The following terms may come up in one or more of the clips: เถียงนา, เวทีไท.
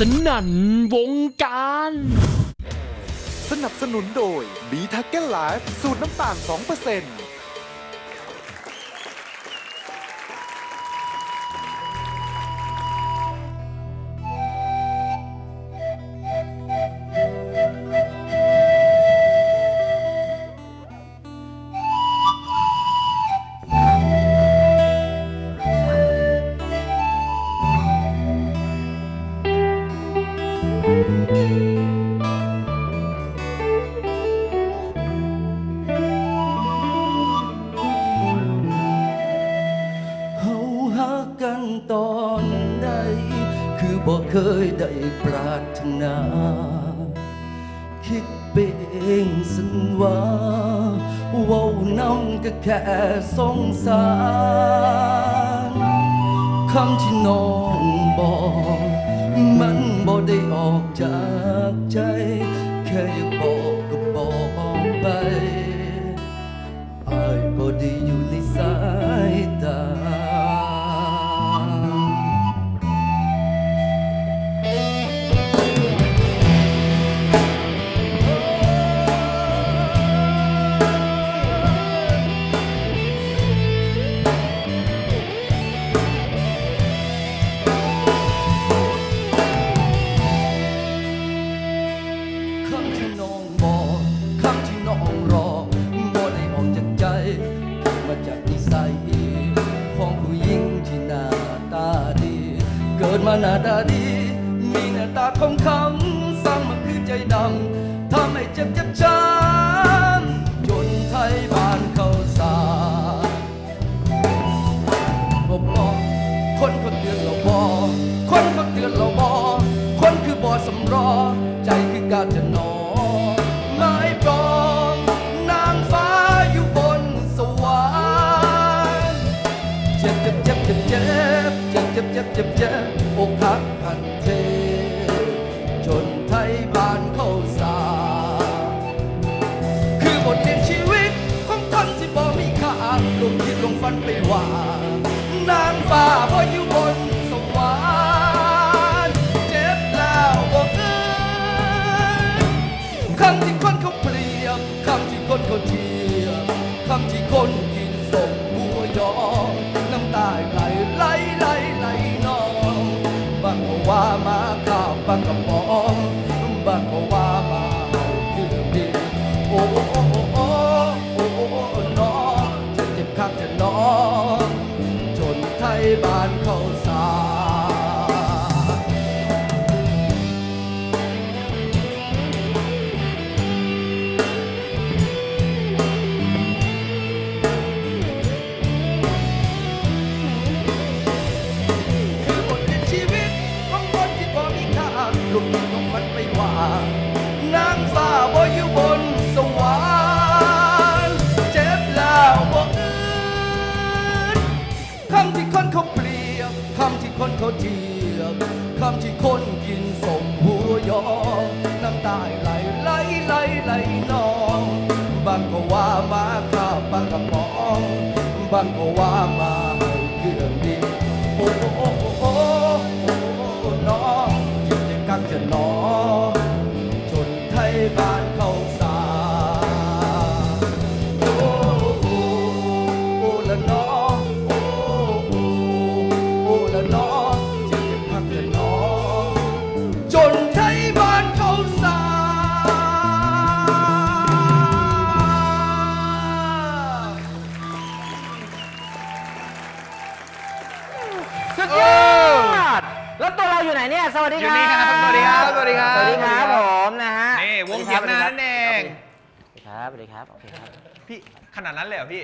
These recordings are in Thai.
สนั่นวงการสนับสนุนโดย B-Target Life สูตรน้ำตาล 2%เคยได้ปรารถนาคิดไปเองสันว่าว่าน้ำก็แค่สงสารคำที่น้องบอกมันบ่ได้ออกจากใจแค่อยากบอกก็บอกไปอ้ายบ่ได้อยู่ในสายตาหน้าตาดีมีหน้าตาคมคำสร้างมันคือใจดำทำให้เจ็บเจ็บช้ำจนไทยบ้านเขาสาบ่บอกคนเขาเตือนเราบอกคนเขาเตือนเราบอกคนคือบ่สำรอใจคือการจะนอนไม่ปลอมนางฟ้าอยู่บนสวรรค์เจ็บเจ็บเจ็บเจ็บเจ็บเจ็บเจ็บเจ็บเจ็บอกหักพันเทจนไทยบ้านเขาสาคือบทเรียนชีวิตของคนที่บ่มีค่าลงคิดลงฝันไปว่านางฟ้าบ่อยู่บนสวรรค์เจ็บแล้วบอกเอ้ยคำที่คนเขาเปรียบคำที่คนเขาเทียบคำที่คนกินสมหัวยอน้ำตาไหลไหลว่ามาข้าวปลากระป๋องบ้านก็ว่ามาเอาคือดีโอ้โอ้โอ้โอ้โอ้น้องจะเจ็บข้างจะน้องจนไทยบ้านเขาสาคนเขาเทียบคำที่คนกินสมหัวยอน้ำตาไหลไหลไหลไหลนองบางก็ว่ามาข้าวปลากระป๋องบางก็ว่ามาเกลือดินโอ้โอ้โอ้โอ้โอ้น้องคิดจะกักจะน้องจนไทยบ้านเขาสาโอ้โอ้โอ้ละน้องแล้วตัวเราอยู่ไหนเนี่ยสวัสดีครับสวัสดีครับสวัสดีครับสวัสดีครับผมนะฮะนี่วงเสียงนานนั่นเองครับสวัสดีครับโอเคครับพี่ขนาดนั้นเลยเหรอพี่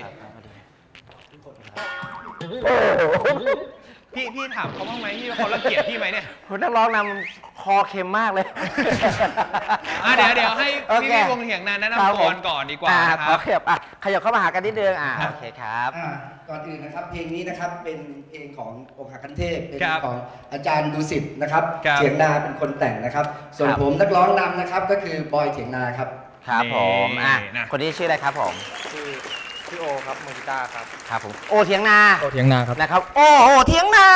พี่ถามเขาบ้างไหมพี่เขาละเกียดพี่ไหมเนี่ยคุณนักร้องนำคอเค็มมากเลยเดี๋ยวให้พี่วงเสียงนานแนะนำก่อนดีกว่าครับขยับเข้ามาหากันนิดเดียวโอเคครับก่อนอื่นนะครับเพลงนี้นะครับเป็นเพลงขององค์หักคันเทพเป็นของอาจารย์ดุสิตนะครับเถียงนาเป็นคนแต่งนะครับส่วนผมนักร้องนำนะครับก็คือบอยเถียงนาครับครับผมคนนี้ชื่ออะไรครับผมพี่โอครับมือกีตาร์ครับครับผมโอเถียงนาโอเถียงนาครับนะครับโอเถียงนา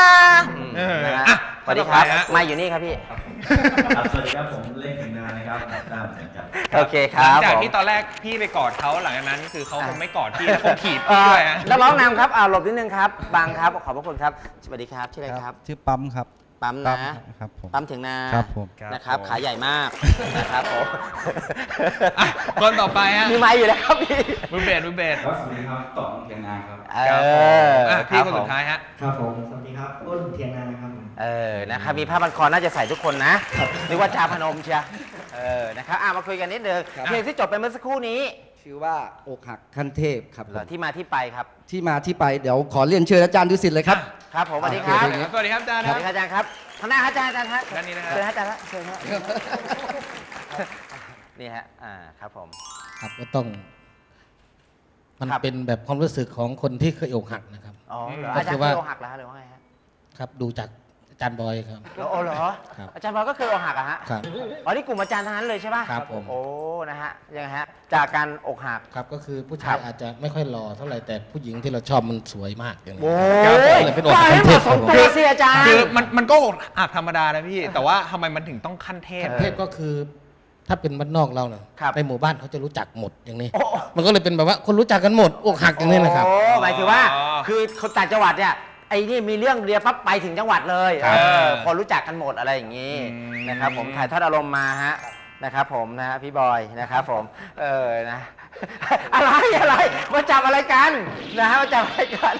สวัสดีครับมาอยู่นี่ครับพี่ สวัสดีครับผมเล่นถึงนานนะครับตั้มจับโอเคครับจากที่ตอนแรกพี่ไปกอดเขาหลังจากนั้นคือเขาคงไม่กอดพี่แล้วเขาถีบพี่ด้วยนะแล้วร้องนำครับหลบนิดนึงครับบางครับขอบพระคุณครับสวัสดีครับชื่ออะไรครับชื่อปั๊มครับปั๊มนะครับผมปั๊มถึงนาครับผมนะครับขาใหญ่มากนะครับผมคนต่อไปฮะมีไม้อยู่แล้วครับพี่มือเบสครับสวัสดีครับต่องเทียนนาครับพี่คนสุดท้ายฮะครับผมสวัสดีครับอ้นเทียนนาครับนะครับมีผ้าพันคอน่าจะใส่ทุกคนนะหรือว่าจาพนมเชียนะครับมาคุยกันนิดนึงเพลงที่จบไปเมื่อสักครู่นี้ชื่อว่าอกหักขั้นเทพครับที่มาที่ไปครับที่มาที่ไปเดี๋ยวขอเรียนเชิญอาจารย์ดุสิตเลยครับครับผมสวัสดีครับสวัสดีครับอาจารย์ครับอาจารย์ครับข้างหน้าอาจารย์ครับด้านนี้นะครับเชิญอาจารย์ครับเชิญครับนี่ฮะครับผมครับก็ต้องมันเป็นแบบความรู้สึกของคนที่เคยอกหักนะครับอ๋ออาจารย์เคยอกหักแล้วหรือว่าไงฮะครับดูจากอาจารย์บอยครับโอ้เหรออาจารย์บอยก็เคยอกหักอะฮะครับอ๋อนี่กลุ่มอาจารย์ทั้งนั้นเลยใช่ป่ะครับผมโอ้นะฮะยังฮะจากการอกหักครับก็คือผู้ชายอาจจะไม่ค่อยหล่อเท่าไหร่แต่ผู้หญิงที่เราชอบมันสวยมากอย่างนี้ครับก็เลยเป็นอกหักขั้นเทพของผมคือมันก็อกหักธรรมดานะพี่แต่ว่าทำไมมันถึงต้องขั้นเทพขั้นเทพก็คือถ้าเป็นบ้านนอกเราเนี่ยในหมู่บ้านเขาจะรู้จักหมดอย่างนี้มันก็เลยเป็นแบบว่าคนรู้จักกันหมดอกหักอย่างนี้นะครับโอ้หมายถึงว่าคือคนต่างจังหวัดเนี่ยไอ้นี่มีเรื่องเรียบปั๊บไปถึงจังหวัดเลยคนรู้จักกันหมดอะไรอย่างนี้นะครับผมถ่ายทอดอารมณ์มาฮะนะครับผมนะพี่บอยนะครับผมนะอะไรมาจับอะไรกันนะฮะมาจับอะไรกัน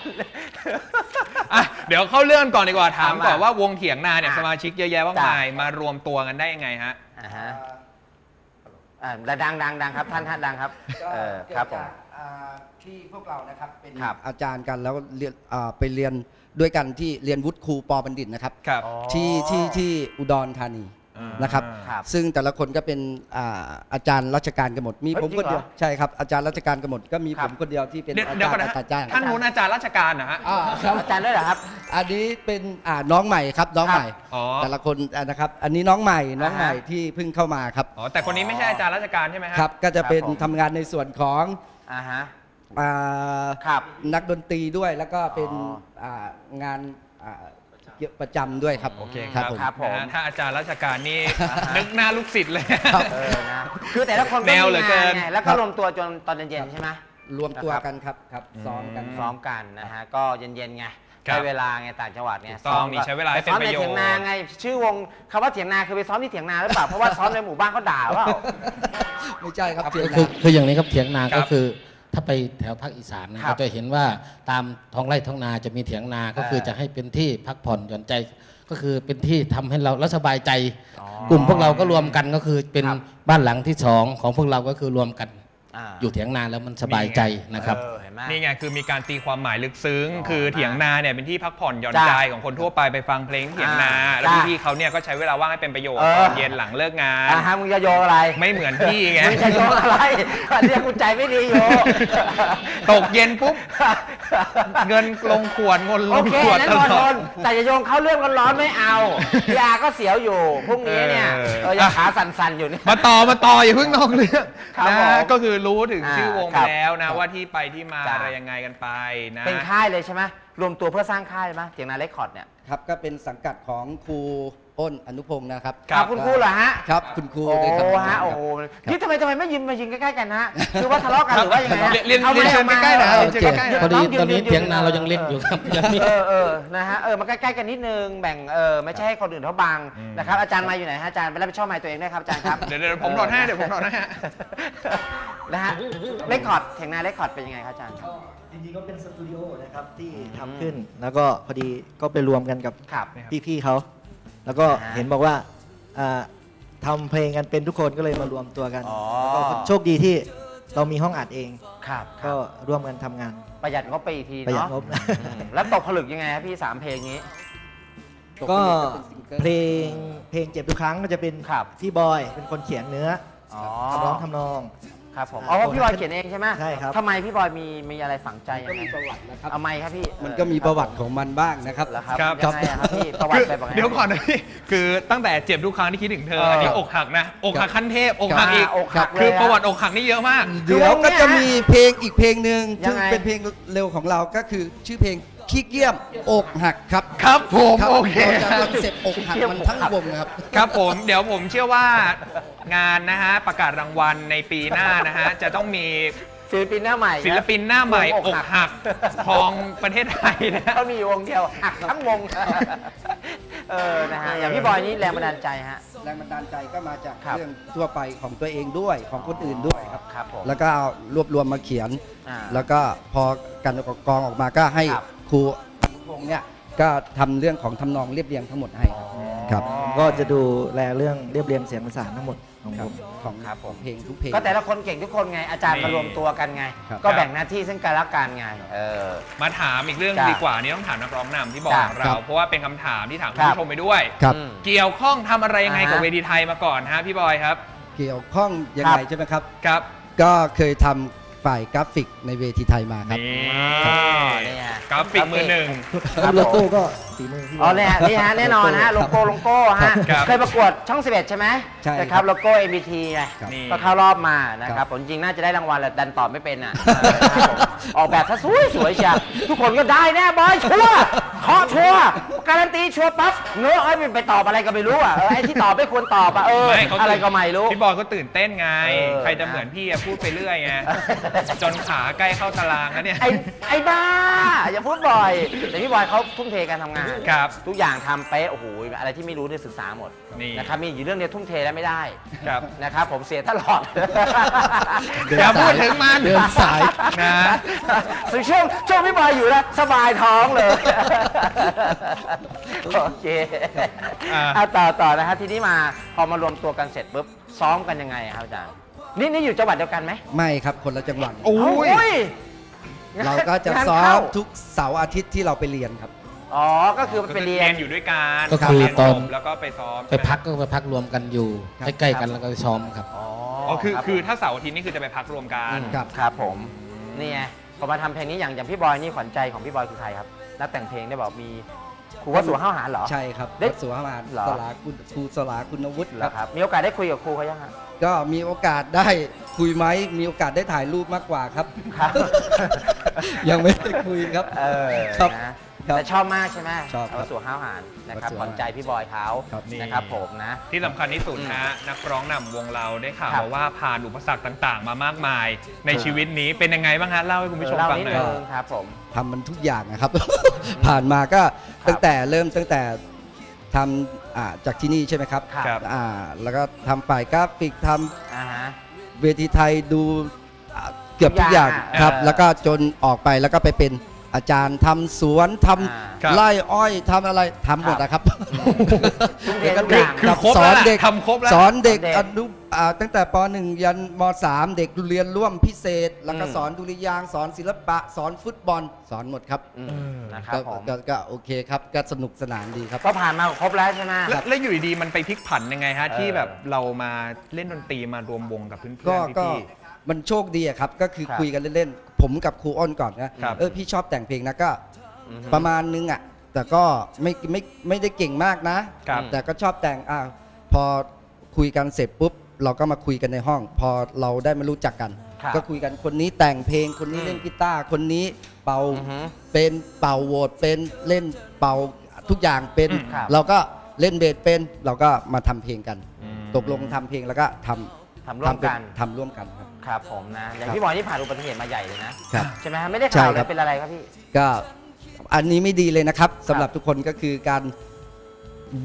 เดี๋ยวเข้าเรื่องก่อนดีกว่าถามก่อนว่าวงเถียงนาเนี่ยสมาชิกเยอะแยะมากมายมารวมตัวกันได้ยังไงฮะดังครับท่านดังครับครับผมที่พวกเรานะครับเป็นอาจารย์กันแล้วไปเรียนด้วยกันที่เรียนวุฒิครูปอบัณฑิตนะครับที่อุดรธานีนะครับซึ่งแต่ละคนก็เป็นอาจารย์ราชการกันหมดมีผมคนเดียวใช่ครับอาจารย์ราชการกันหมดก็มีผมคนเดียวที่เป็นอาจารย์ท่านนู้นอาจารย์ราชการนะฮะอาจารย์ด้วยเหรอครับอันนี้เป็นน้องใหม่ครับน้องใหม่แต่ละคนนะครับอันนี้น้องใหม่ที่เพิ่งเข้ามาครับอ๋อแต่คนนี้ไม่ใช่อาจารย์ราชการใช่ไหมครับก็จะเป็นทำงานในส่วนของนักดนตรีด้วยแล้วก็เป็นงานประจำด้วยครับโอเคครับผมถ้าอาจารย์ราชการนี่นึกหน้าลูกศิษย์เลยคือแต่ละคนแนวเหลือเกินแล้วก็รวมตัวจนตอนเย็นๆใช่ไหมรวมตัวกันครับซ้อมกันนะฮะก็เย็นๆไงใช้เวลาไงต่างจังหวัดเนี่ยซ้อมมีใช้เวลาซ้อมในเถียงนาไงชื่อวงคำว่าเถียงนาคือไปซ้อมที่เถียงนาหรือเปล่าเพราะว่าซ้อมในหมู่บ้านเขาด่าว่าไม่ใช่ครับคืออย่างนี้ครับเถียงนาก็คือถ้าไปแถวภาคอีสานเราจะเห็นว่าตามท้องไร่ท้องนาจะมีเถียงนาก็คือจะให้เป็นที่พักผ่อนหย่อนใจก็คือเป็นที่ทำให้เราสบายใจกลุ่มพวกเราก็รวมกันก็คือเป็นบ้านหลังที่สองของพวกเราก็คือรวมกันอยู่เถียงนาแล้วมันสบายใจนะครับนี่ไงคือมีการตีความหมายลึกซึ้งคือเถียงนาเนี่ยเป็นที่พักผ่อนหย่อนใจของคนทั่วไปไปฟังเพลงเถียงนาแล้วพี่เขาเนี่ยก็ใช้เวลาว่างให้เป็นประโยชน์ตอนเย็นหลังเลิกงานมึงจะโยอะไรไม่เหมือนพี่ไงมึงจะโยอะไรเรียกกูใจไม่ดีโยตกเย็นปุ๊บเงินลงขวดเงินลงขวดตลอดแต่จะโยงเขาเรื่องร้อนไม่เอายาก็เสียวอยู่พรุ่งนี้เนี่ยยังขาสั่นๆอยู่นี่มาต่ออย่าเพิ่งนอกเรื่องนะก็คือรู้ถึงชื่อวงแล้วนะว่าที่ไปที่มาอะไรยังไงกันไปนะเป็นค่ายเลยใช่ไหมรวมตัวเพื่อสร้างค่ายไหมเถียงนาเรคคอร์ดเนี่ยครับก็เป็นสังกัดของครูอ้นอนุพงศ์นะครับคุณครูเหรอฮะครับคุณครูโอ้ฮะโอ้โหนี่ทำไมไม่ยืนมายิงใกล้ๆกันฮะคือว่าทะเลาะกันหรือว่ายังไงเอามาเชิญใกล้ๆหน่อยพอดีตอนนี้เถียงนาเรายังเล็กอยู่ครับนะฮะมาใกล้ๆกันนิดนึงแบ่งไม่ใช่ให้คนอื่นเขาบังนะครับอาจารย์มาอยู่ไหนฮะอาจารย์ไปรับผิดชอบไมค์ตัวเองได้ครับอาจารย์ครับเดี๋ยวผมรอให้นะฮะเรคคอร์ดเถียงนาเรคคอร์ดเป็นยังไงครับอาจารย์จริงๆก็เป็นสตูดิโอนะครับที่ทำขึ้นแล้วก็พอดีก็ไปรวมกันกับพี่ๆเขาแล้วก็เห็นบอกว่าทำเพลงกันเป็นทุกคนก็เลยมารวมตัวกันแล้วก็โชคดีที่เรามีห้องอัดเองก็ร่วมกันทำงานประหยัดงบไปอีกทีเนาะแล้วตกผลึกยังไงครับพี่3เพลงนี้ก็เพลงเจ็บทุกครั้งก็จะเป็นพี่บอยเป็นคนเขียนเนื้อร้องทำนองครับผมอ๋อพี่บอยเขียนเองใช่ไหมใช่ครับทำไมพี่บอยมีอะไรฝังใจก็มีประวัตินะครับเอาไมค์ครับพี่มันก็มีประวัติของมันบ้างนะครับครับยังไงครับพี่ประวัติอะไรบ้างเดี๋ยวก่อนนะพี่คือตั้งแต่เจ็บทุกครั้งที่คิดถึงเธออันนี้อกหักนะอกหักขั้นเทพอกหักอีกคือประวัติอกหักนี่เยอะมากเดี๋ยวก็จะมีเพลงอีกเพลงหนึ่งซึ่งเป็นเพลงเร็วของเราก็คือชื่อเพลง ขี้เกียจอกหักครับครับผมโอเคคอนเซ็ปต์อกหักมันทั้งวงครับครับผมเดี๋ยวผมเชื่อว่างานนะฮะประกาศรางวัลในปีหน้านะฮะจะต้องมีศิลปินหน้าใหม่อกหักของประเทศไทยนะเขามีวงเดียวหักทั้งวงนะฮะอย่างพี่บอยนี่แรงบันดาลใจฮะแรงบันดาลใจก็มาจากเรื่องทั่วไปของตัวเองด้วยของคนอื่นด้วยครับแล้วก็รวบรวมมาเขียนแล้วก็พอการกองออกมาก็ให้ครูพงษ์เนี่ยก็ทำเรื่องของทำนองเรียบเรียงทั้งหมดให้ครับก็จะดูแลเรื่องเรียบเรียงเสียงประสานทั้งหมดของเพลงทุกเพลงก็แต่ละคนเก่งทุกคนไงอาจารย์มารวมตัวกันไงก็แบ่งหน้าที่ซึ่งกันและกันไงมาถามอีกเรื่องดีกว่านี่ต้องถามนักร้องนำที่บอกเราเพราะว่าเป็นคำถามที่ถามคุณผู้ชมไปด้วยเกี่ยวข้องทำอะไรยังไงกับเวทีไทยมาก่อนฮะพี่บอยครับเกี่ยวข้องยังไงใช่ไหมครับครับก็เคยทำฝ่ายกราฟิกในเวทีไทยมาครับกราฟิกมือหนึ่งโลโก้ก็สีมืออ๋อเนี่ยนี่ฮะแน่นอนฮะโลโก้ฮะเคยประกวดช่อง11ใช่ไหมใช่ครับโลโก้ MBT ไงก็เข้ารอบมานะครับผมจริงน่าจะได้รางวัลแต่ดันตอบไม่เป็นอ่ะออกแบบซะสวยเชียร์ทุกคนก็ได้แน่บอยชัวร์ขอชัวร์การันตีชัวร์ปั๊บเนื้อไอ้มันไปตอบอะไรก็ไม่รู้อ่ะไอ้ที่ตอบไม่ควรตอบอ่ะอะไรก็ไม่รู้พี่บอยก็ตื่นเต้นไงใครจะเหมือนพี่พูดไปเรื่อยไงจนขาใกล้เข้าตารางแล้วเนี่ยไอ้บ้าอย่าพูดบ่อยแต่พี่บอยเขาทุ่มเทการทำงานครับทุกอย่างทำเป๊ะโอ้โหอะไรที่ไม่รู้ได้ศึกษาหมดนะครับมีอยู่เรื่องเดียวทุ่มเทแล้วไม่ได้ครับนะครับผมเสียตลอดอย่าพูดถึงมันเดินสายนะสุดช่วงพี่บอยอยู่แล้วสบายท้องเลยโอเคต่อนะครับทีนี้มาพอมารวมตัวกันเสร็จปุ๊บซ้อมกันยังไงครับอาจารย์นี่อยู่จังหวัดเดียวกันไหมไม่ครับคนละจังหวัดโอ้ยเราก็จะซ้อมทุกเสาร์อาทิตย์ที่เราไปเรียนครับอ๋อก็คือไปเรียนอยู่ด้วยกันก็คือตอนแล้วก็ไปซ้อมไปพักรวมกันอยู่ใกล้ๆกันแล้วก็ซ้อมครับอ๋อคือถ้าเสาร์อาทิตย์นี่คือจะไปพักรวมกันครับผมนี่ไงพอมาทำเพลงนี้อย่างพี่บอยนี่ขวัญใจของพี่บอยคือใครครับนักแต่งเพลงได้บอกมีครูวัดสุวรรณห้าวหารเหรอใช่ครับได้สุวรรณห้าวหารครูสลาคุณวุฒิเหรอครับมีโอกาสได้คุยกับครูเขายังครับก็มีโอกาสได้คุยไหมมีโอกาสได้ถ่ายรูปมากกว่าครับยังไม่ได้คุยครับแต่ชอบมากใช่ไหมวัดสุวรรณห้าวหารนะครับขวัญใจพี่บอยเขานะครับผมนะที่สำคัญที่สุดนะนักร้องนำวงเราได้ข่าวมาว่าผ่านอุปสรรคต่างๆมามากมายในชีวิตนี้เป็นยังไงบ้างฮะเล่าให้คุณผู้ชมฟังหน่อยครับผมทำมันทุกอย่างนะครับผ่านมาก็ตั้งแต่ทำจากที่นี่ใช่ไหมครับแล้วก็ทำฝ่ายกราฟิกทำเวทีไทยดูเกือบทุกอย่างครับแล้วก็จนออกไปแล้วก็ไปเป็นอาจารย์ทำสวนทำไร่อ้อยทำอะไรทำหมดนะครับคือครบแล้วทำครบแล้วสอนเด็กอนุตั้งแต่ป .1 ยันม .3 เด็กเรียนร่วมพิเศษแล้วก็สอนดุริยางสอนศิลปะสอนฟุตบอลสอนหมดครับนะครับก็โอเคครับก็สนุกสนานดีครับก็ผ่านมาครบแล้วใช่ไหมแล้วอยู่ดีมันไปพลิกผันยังไงฮะที่แบบเรามาเล่นดนตรีมารวมวงกับเพื่อนๆพี่มันโชคดีครับก็คือคุยกันเล่นๆผมกับครูอ้นก่อนนะพี่ชอบแต่งเพลงนะก็ประมาณนึงอ่ะแต่ก็ไม่ได้เก่งมากนะแต่ก็ชอบแต่งพอคุยกันเสร็จปุ๊บเราก็มาคุยกันในห้องพอเราได้มารู้จักกันก็คุยกันคนนี้แต่งเพลงคนนี้เล่นกีตาร์คนนี้เป่าเป็นเป่าโหวดเป็นเล่นเป่าทุกอย่างเป็นเราก็เล่นเบสเป็นเราก็มาทำเพลงกันตกลงทำเพลงแล้วก็ทำร่วมกันครับผมนะอย่างพี่บอยนี่ผ่านอุบัติเหตุมาใหญ่เลยนะใช่ไหมไม่ได้ข่าวเลยเป็นอะไรครับพี่ก็อันนี้ไม่ดีเลยนะครับสำหรับทุกคนก็คือการ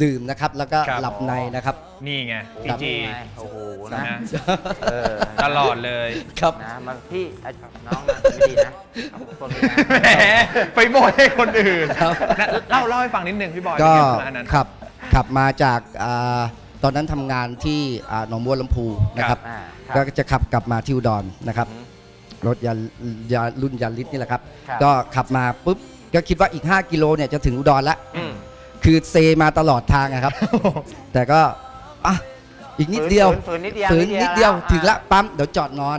ดื่มนะครับแล้วก็หลับในนะครับนี่ไงพี่จีโอ้โหนะตลอดเลยครับนะมาพี่น้องไม่ดีนะไปโบยให้คนอื่นเล่าให้ฟังนิดนึงพี่บอยก็ขับมาจากตอนนั้นทำงานที่หนองบัวลำพูนะครับก็จะขับกลับมาที่อุดรนะครับรถยารุ่นยาลิสนี่แหละครับก็ขับมาปุ๊บก็คิดว่าอีก5กิโลเนี่ยจะถึงอุดรละคือเซมาตลอดทางนะครับแต่ก็อีกนิดเดียวฝืนนิดเดียวถึงละปั๊มเดี๋ยวจอดนอน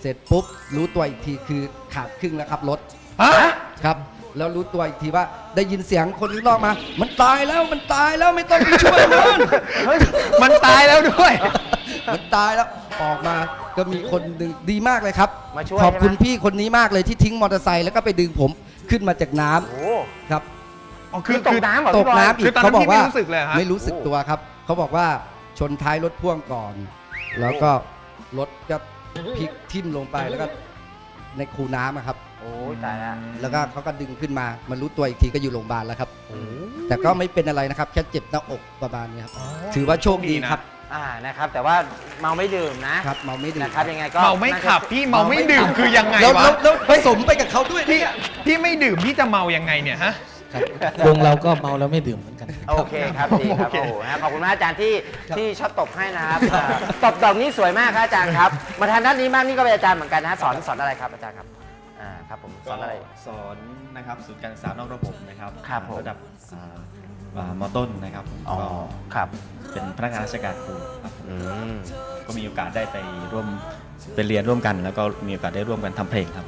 เสร็จปุ๊บรู้ตัวอีกทีคือขาดครึ่งแล้วครับรถครับแล้วรู้ตัวอีกทีว่าได้ยินเสียงคนนอกมามันตายแล้วไม่ต้องไปช่วยมันตายแล้วด้วย เหมือนตายแล้วออกมาก็มีคนดึงดีมากเลยครับขอบคุณพี่คนนี้มากเลยที่ทิ้งมอเตอร์ไซค์แล้วก็ไปดึงผมขึ้นมาจากน้ำครับคือตกน้ำเหรอตกน้ำอีกเขาบอกว่าไม่รู้สึกตัวครับเขาบอกว่าชนท้ายรถพ่วงก่อนแล้วก็รถก็พลิกทิ่มลงไปแล้วก็ในคูน้ำครับโอ้ตายแล้วแล้วก็เขาก็ดึงขึ้นมามันรู้ตัวอีกทีก็อยู่โรงพยาบาลแล้วครับแต่ก็ไม่เป็นอะไรนะครับแค่เจ็บหน้าอกประมาณนี้ครับถือว่าโชคดีครับนะครับแต่ว่าเมาไม่ดื่มนะครับเมาไม่ดื่มนะครับยังไงก็เมาไม่ขับพี่เมาไม่ดื่มคือยังไงวะแล้วผสมไปกับเขาด้วยพี่ไม่ดื่มพี่จะเมายังไงเนี่ยฮะวงเราก็เมาแล้วไม่ดื่มเหมือนกันโอเคครับดีครับโอ้โหขอบคุณมากอาจารย์ที่ชอบตบให้นะครับตบดอกนี้สวยมากครับอาจารย์ครับมาทางด้านนี้มากนี่ก็เป็นอาจารย์เหมือนกันนะสอนอะไรครับอาจารย์ครับครับผมสอนอะไรสอนนะครับศูนย์การศึกษานอกระบบนะครับระดับม.ต้นนะครับก็ครับเป็นพนักงานราชการครูครับก็มีโอกาสได้ไปร่วมเป็นเรียนร่วมกันแล้วก็มีโอกาสได้ร่วมกันทำเพลงครับ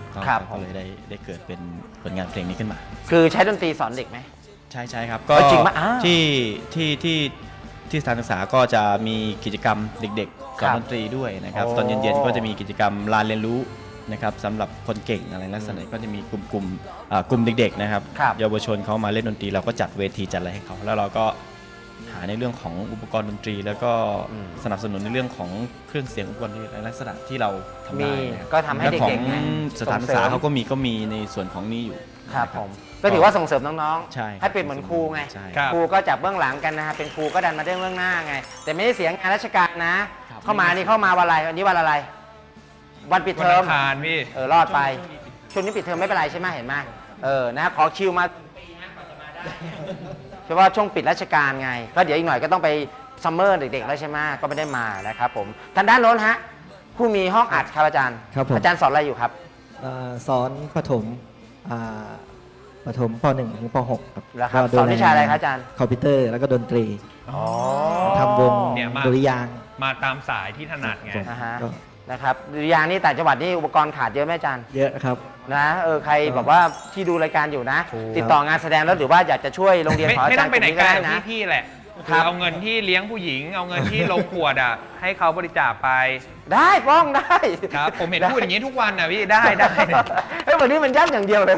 ก็เลยได้เกิดเป็นผลงานเพลงนี้ขึ้นมาคือใช้ดนตรีสอนเด็กไหมใช่ครับก็ที่สถานศึกษาก็จะมีกิจกรรมเด็กๆสอนดนตรีด้วยนะครับตอนเย็นๆก็จะมีกิจกรรมลานเรียนรู้นะครับสำหรับคนเก่งอะไรลักษณะก็จะมีกลุ่มเด็กๆนะครับเยาวชนเขามาเล่นดนตรีเราก็จัดเวทีจัดอะไรให้เขาแล้วเราก็หาในเรื่องของอุปกรณ์ดนตรีแล้วก็สนับสนุนในเรื่องของเครื่องเสียงอุปกรณ์ในลักษณะที่เราทำได้ก็ทำให้เด็กๆของสถานศึกษาเขาก็มีในส่วนของนี้อยู่ครับผมก็ถือว่าส่งเสริมน้องๆให้เป็นเหมือนครูไงครูก็จับเบื้องหลังกันนะฮะเป็นครูก็ดันมาเรื่องหน้าไงแต่ไม่ได้เสียงงานราชการนะเข้ามาวันอะไรวันนี้วันอะไรวันปิดเทอมพี่รอดไปช่วงนี้ปิดเทอมไม่เป็นไรใช่ไหมเห็นไหมนะขอคิวมาเพราะว่าช่วงปิดราชการไงก็เดี๋ยวอีกหน่อยก็ต้องไปซัมเมอร์เด็กๆแล้วใช่ไหมก็ไม่ได้มานะครับผมทางด้านโน้นฮะผู้มีห้องอัดครับอาจารย์อาจารย์สอนอะไรอยู่ครับสอนประถมป .1 ถึงป .6 ครับสอนวิชาอะไรครับอาจารย์คอมพิวเตอร์แล้วก็ดนตรีทำวงดุริยางมาตามสายที่ถนัดไงนะครับดุริยางนี่แต่จังหวัดนี่อุปกรณ์ขาดเยอะไหมอาจารย์เยอะครับนะใครบอกว่าที่ดูรายการอยู่นะติดต่องานแสดงแล้วหรือว่าอยากจะช่วยโรงเรียนขออาจารย์ไม่ต้องไปไหนไกลนะพี่แหละเอาเงินที่เลี้ยงผู้หญิงเอาเงินที่ลงขวดอ่ะให้เขาบริจาคไปได้ป้องได้ครับผมเห็นพูดอย่างนี้ทุกวันนะพี่ได้ไอ้วันนี้มันย่ำอย่างเดียวเลย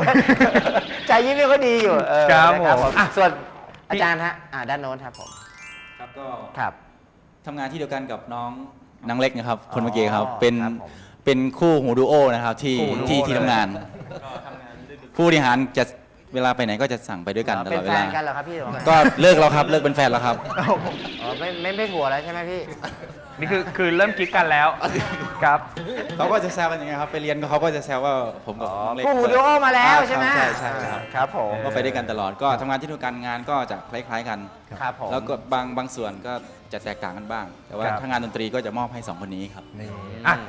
ใจยิ้มก็ดีอยู่ครับผมส่วนอาจารย์ฮะด้านโน้นครับผมครับก็ครับทำงานที่เดียวกันกับน้องนางเล็กนะครับคนเมื่อกี้ครับเป็นคู่หูดูโอนะครับที่ทำงานผู้บริหารจะเวลาไปไหนก็จะสั่งไปด้วยกันตลอดเวลาเป็นแฟนกันเหรอครับพี่ก็เลิกแล้วครับเลิกเป็นแฟนแล้วครับไม่หัวแล้วใช่ไหมพี่นี่คือเริ่มกิ๊กกันแล้วครับเขาก็จะแซวกันยังไงครับไปเรียนเขาก็จะแซวว่าผมกับน้องเล็กคู่หูดูโอมาแล้วใช่ไหมใช่ครับครับผมก็ไปด้วยกันตลอดก็ทำงานที่เดียวกันงานก็จะคล้ายๆกันครับผมแล้วก็บางส่วนก็จะแตกต่างกันบ้างแต่ว่าถ้างานดนตรีก็จะมอบให้2คนนี้ครับ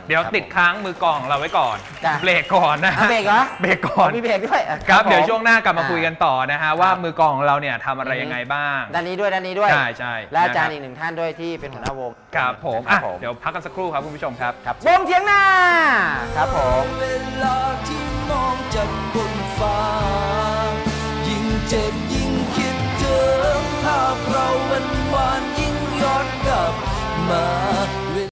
เดี๋ยวติดค้างมือกองเราไว้ก่อนเบรกก่อนนะเบรกเหรอเบรกก่อนมีเบรกด้วยครับเดี๋ยวช่วงหน้ากลับมาคุยกันต่อนะฮะว่ามือกองของเราเนี่ยทำอะไรยังไงบ้างด้านนี้ด้วยใช่และอาจารย์อีกหนึ่งท่านด้วยที่เป็นหัวหน้าวงครับผมเดี๋ยวพักกันสักครู่ครับคุณผู้ชมครับวงเทียงนาครับผมเวลาที่มองจากบนฟ้ายิ่งเจ็บยิ่งคิดถึงภาพเราวันยิ่งย้อนกลับมา